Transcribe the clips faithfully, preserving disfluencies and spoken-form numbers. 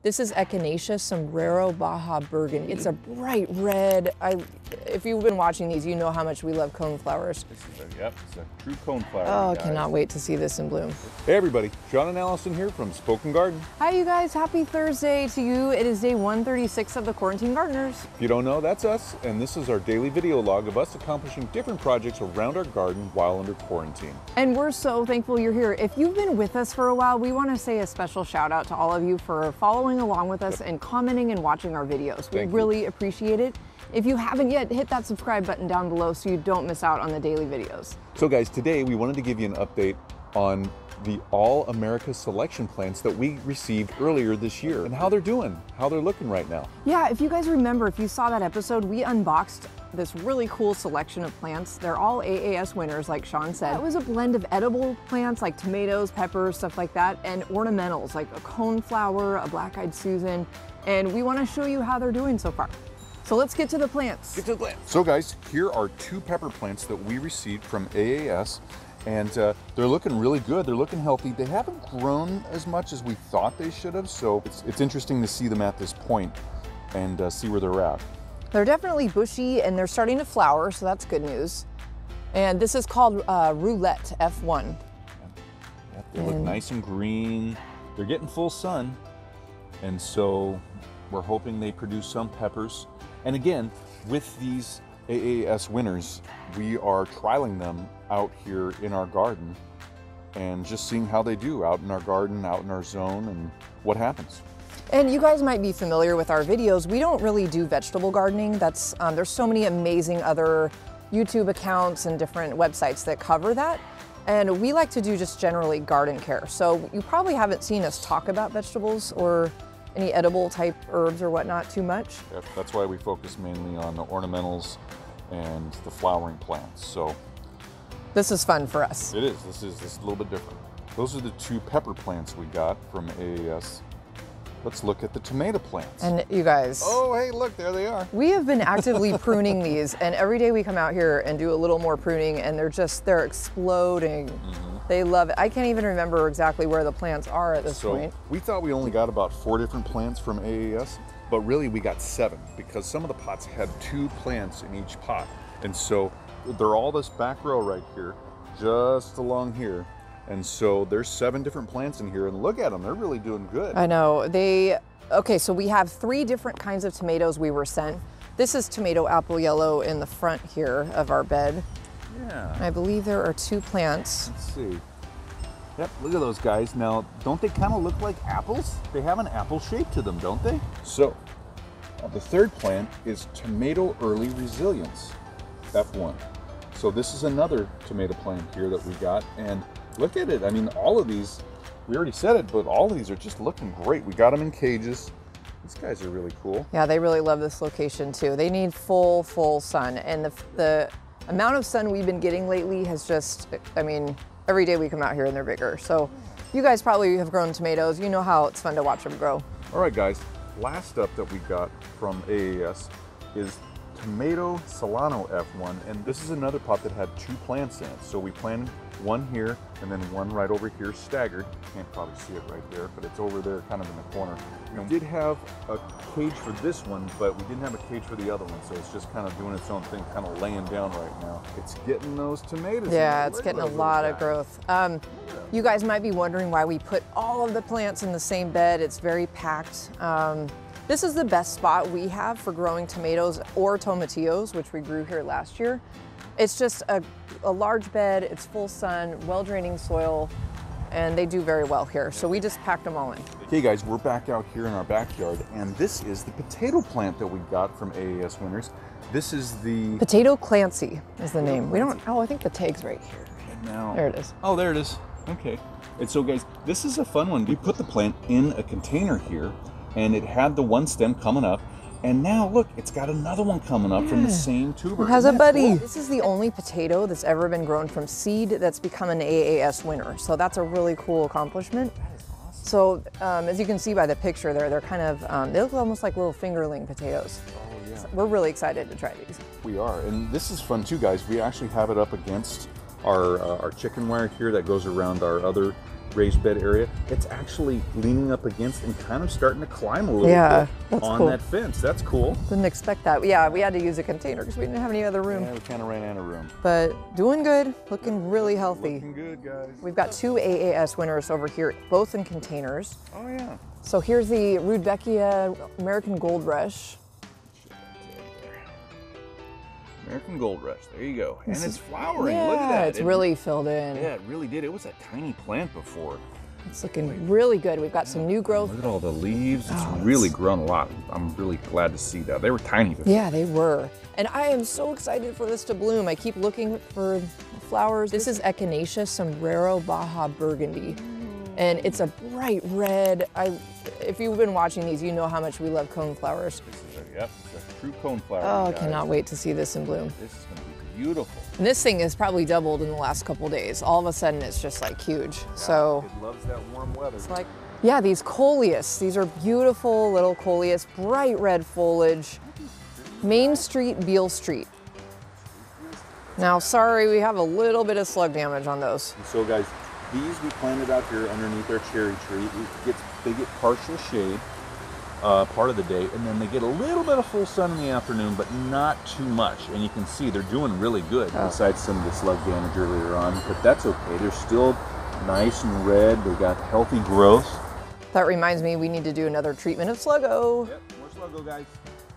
This is Echinacea Sombrero Baja Burgundy. It's a bright red. I, if you've been watching these, you know how much we love cone flowers. This is a, yep, it's a true cone flower. Oh, guys. Cannot wait to see this in bloom. Hey everybody, John and Allison here from Spoken Garden. Hi you guys, happy Thursday to you. It is day one thirty-six of the Quarantine Gardeners. If you don't know, that's us, and this is our daily video log of us accomplishing different projects around our garden while under quarantine. And we're so thankful you're here. If you've been with us for a while, we want to say a special shout out to all of you for following along with us and commenting and watching our videos. We really appreciate it. If you haven't yet, hit that subscribe button down below so you don't miss out on the daily videos. So guys, today we wanted to give you an update on the All America Selection plants that we received earlier this year and how they're doing, how they're looking right now. Yeah, if you guys remember, if you saw that episode, we unboxed this really cool selection of plants. They're all A A S winners, like Sean said. It was a blend of edible plants like tomatoes, peppers, stuff like that, and ornamentals like a coneflower, a black-eyed Susan, and we want to show you how they're doing so far. So let's get to the plants. Get to the plants. So guys, here are two pepper plants that we received from A A S. And uh, they're looking really good. They're looking healthy. They haven't grown as much as we thought they should have, so it's, it's interesting to see them at this point and uh, see where they're at. They're definitely bushy and they're starting to flower, so that's good news. And this is called uh, Roulette F one. Yep, they look and nice and green. They're getting full sun, and so we're hoping they produce some peppers. And again, with these A A S winners, we are trialing them out here in our garden and just seeing how they do out in our garden, out in our zone, and what happens. And you guys might be familiar with our videos. We don't really do vegetable gardening. That's um, there's so many amazing other YouTube accounts and different websites that cover that. And we like to do just generally garden care. So you probably haven't seen us talk about vegetables or any edible type herbs or whatnot too much. Yep, that's why we focus mainly on the ornamentals and the flowering plants. So this is fun for us. It is. This is this is a little bit different. Those are the two pepper plants we got from A A S. Let's look at the tomato plants. And you guys. Oh, hey, look, there they are. We have been actively pruning these, and every day we come out here and do a little more pruning, and they're just, they're exploding. Mm-hmm. They love it. I can't even remember exactly where the plants are at this so point. We thought we only got about four different plants from A A S, but really we got seven because some of the pots had two plants in each pot. And so they're all this back row right here, just along here. And so there's seven different plants in here, and look at them, they're really doing good. I know, they, okay, so we have three different kinds of tomatoes we were sent. This is tomato apple yellow in the front here of our bed. Yeah. I believe there are two plants. Let's see. Yep, look at those guys. Now, don't they kind of look like apples? They have an apple shape to them, don't they? So, uh, the third plant is Tomato Early Resilience F one. So this is another tomato plant here that we got, and look at it. I mean, all of these, we already said it, but all of these are just looking great. We got them in cages. These guys are really cool. Yeah, they really love this location too. They need full, full sun, and the, the amount of sun we've been getting lately has just, I mean, every day we come out here and they're bigger. So you guys probably have grown tomatoes. You know how it's fun to watch them grow. All right, guys, last up that we got from A A S is Tomato Solano F one, and this is another pot that had two plants in it. So we planted one here and then one right over here staggered. You can't probably see it right there, but it's over there kind of in the corner. And we did have a cage for this one, but we didn't have a cage for the other one, so it's just kind of doing its own thing, kind of laying down right now. It's getting those tomatoes. Yeah, it's getting a lot of growth. Um, yeah. You guys might be wondering why we put all of the plants in the same bed. It's very packed. Um, This is the best spot we have for growing tomatoes or tomatillos, which we grew here last year. It's just a, a large bed, it's full sun, well-draining soil, and they do very well here. So we just packed them all in. Okay guys, we're back out here in our backyard, and this is the potato plant that we got from A A S winners. This is the... Potato Clancy is the name. We don't, oh, I think the tag's right here. No. There it is. Oh, there it is. Okay. And so guys, this is a fun one. We put the plant in a container here, and it had the one stem coming up, and now look, it's got another one coming up yeah. from the same tuber. It has a buddy. Cool? This is the only potato that's ever been grown from seed that's become an A A S winner, so that's a really cool accomplishment. That is awesome. So um, as you can see by the picture there, they're kind of, um, they look almost like little fingerling potatoes. Oh, yeah. So we're really excited to try these. We are, and this is fun too, guys. We actually have it up against our, uh, our chicken wire here that goes around our other raised bed area, it's actually leaning up against and kind of starting to climb a little yeah, bit on cool. that fence. That's cool. Didn't expect that. Yeah, we had to use a container because we didn't have any other room. Yeah, we kind of ran out of room. But doing good, looking really healthy. Looking good, guys. We've got two A A S winners over here, both in containers. Oh, yeah. So here's the Rudbeckia American Gold Rush. American Gold Rush, there you go. And it's flowering, yeah, look at that. It's it, really filled in. Yeah, it really did. It was a tiny plant before. It's looking really good. We've got yeah. some new growth. Look at all the leaves. It's oh, really it's... grown a lot. I'm really glad to see that. They were tiny before. Yeah, they were. And I am so excited for this to bloom. I keep looking for flowers. This is Echinacea Sombrero Baja Burgundy. And it's a bright red. I, if you've been watching these, you know how much we love cone flowers. This is a, yep, it's a true cone flower. Oh, guys. I cannot wait to see this in bloom. This is gonna be beautiful. And this thing has probably doubled in the last couple of days. All of a sudden, it's just like huge. Yeah, so it loves that warm weather. It's like, yeah, these Coleus. These are beautiful little Coleus, bright red foliage. Main Street, Beale Street. Now, sorry, we have a little bit of slug damage on those. And so, guys. These we planted out here underneath our cherry tree. It gets, they get partial shade uh, part of the day, and then they get a little bit of full sun in the afternoon, but not too much. And you can see they're doing really good, oh. besides some of the slug damage earlier on. But that's okay. They're still nice and red. They got healthy growth. That reminds me, we need to do another treatment of Sluggo. Yep, more Sluggo, guys.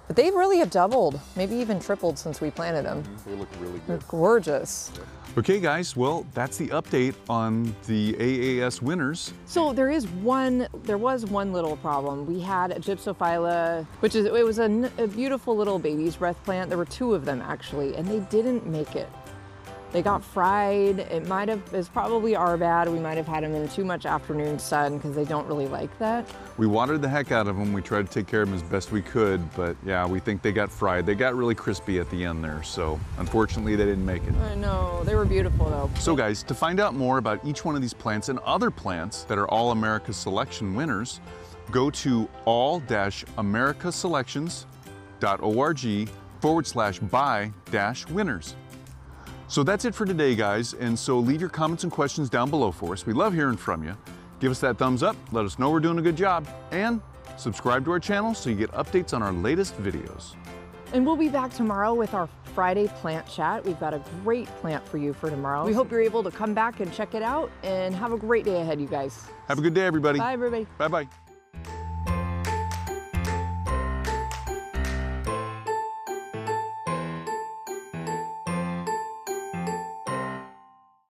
But they really have doubled, maybe even tripled since we planted them. Mm-hmm. They look really good. They're gorgeous. Yeah. Okay guys, well, that's the update on the A A S winners. So there is one, there was one little problem. We had a gypsophila, which is, it was a, a beautiful little baby's breath plant. There were two of them actually, and they didn't make it. They got fried. It might have, it's probably our bad. We might have had them in too much afternoon sun because they don't really like that. We watered the heck out of them. We tried to take care of them as best we could, but yeah, we think they got fried. They got really crispy at the end there, so unfortunately they didn't make it. I know, they were beautiful though. So guys, to find out more about each one of these plants and other plants that are All America Selection winners, go to all america selections dot org forward slash buy dash winners. So that's it for today, guys, and so leave your comments and questions down below for us. We love hearing from you. Give us that thumbs up, let us know we're doing a good job, and subscribe to our channel so you get updates on our latest videos. And we'll be back tomorrow with our Friday plant chat. We've got a great plant for you for tomorrow. We hope you're able to come back and check it out, and have a great day ahead, you guys. Have a good day, everybody. Bye, everybody. Bye-bye.